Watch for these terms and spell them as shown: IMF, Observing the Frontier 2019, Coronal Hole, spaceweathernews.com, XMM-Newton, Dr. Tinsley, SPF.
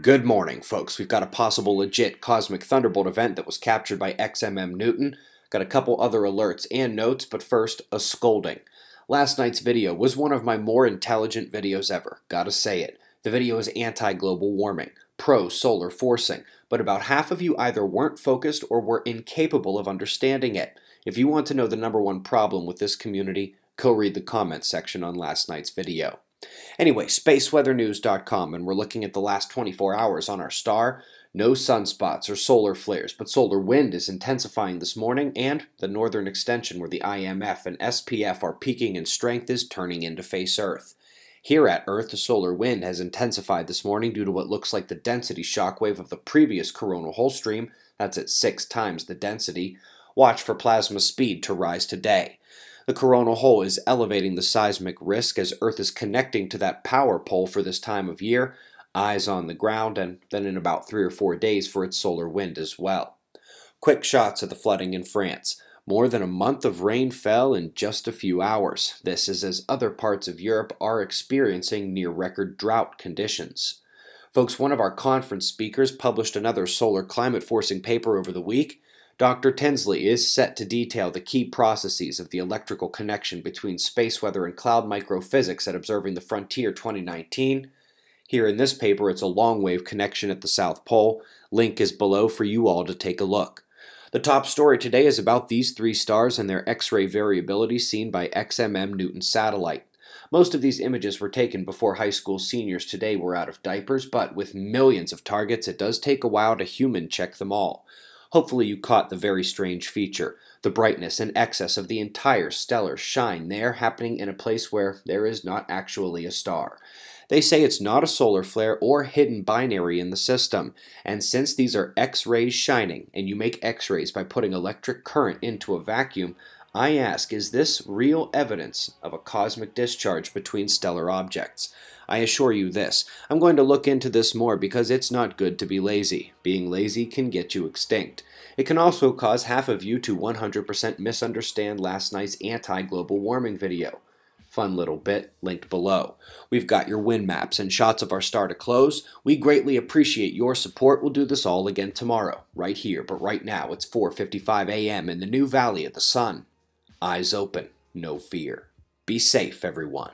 Good morning, folks. We've got a possible legit cosmic thunderbolt event that was captured by XMM-Newton. Got a couple other alerts and notes, but first, a scolding. Last night's video was one of my more intelligent videos ever. Gotta say it. The video is anti-global warming, pro-solar forcing, but about half of you either weren't focused or were incapable of understanding it. If you want to know the #1 problem with this community, go read the comments section on last night's video. Anyway, spaceweathernews.com, and we're looking at the last 24 hours on our star. No sunspots or solar flares, but solar wind is intensifying this morning, and the northern extension where the IMF and SPF are peaking in strength is turning into face Earth. Here at Earth, the solar wind has intensified this morning due to what looks like the density shockwave of the previous coronal hole stream. That's at 6 times the density. Watch for plasma speed to rise today. The coronal hole is elevating the seismic risk as Earth is connecting to that power pole for this time of year, eyes on the ground, and then in about 3 or 4 days for its solar wind as well. Quick shots of the flooding in France. More than a month of rain fell in just a few hours. This is as other parts of Europe are experiencing near-record drought conditions. Folks, one of our conference speakers published another solar climate-forcing paper over the week. Dr. Tinsley is set to detail the key processes of the electrical connection between space weather and cloud microphysics at Observing the Frontier 2019. Here in this paper, it's a long-wave connection at the South Pole. Link is below for you all to take a look. The top story today is about these 3 stars and their X-ray variability seen by XMM-Newton satellite. Most of these images were taken before high school seniors today were out of diapers, but with millions of targets, it does take a while to human check them all. Hopefully you caught the very strange feature, the brightness in excess of the entire stellar shine there happening in a place where there is not actually a star. They say it's not a solar flare or hidden binary in the system, and since these are X-rays shining, and you make X-rays by putting electric current into a vacuum, I ask, is this real evidence of a cosmic discharge between stellar objects? I assure you this, I'm going to look into this more because it's not good to be lazy. Being lazy can get you extinct. It can also cause half of you to 100% misunderstand last night's anti-global warming video. Fun little bit, linked below. We've got your wind maps and shots of our star to close. We greatly appreciate your support. We'll do this all again tomorrow, right here, but right now it's 4:55 a.m. in the new Valley of the Sun. Eyes open, no fear. Be safe, everyone.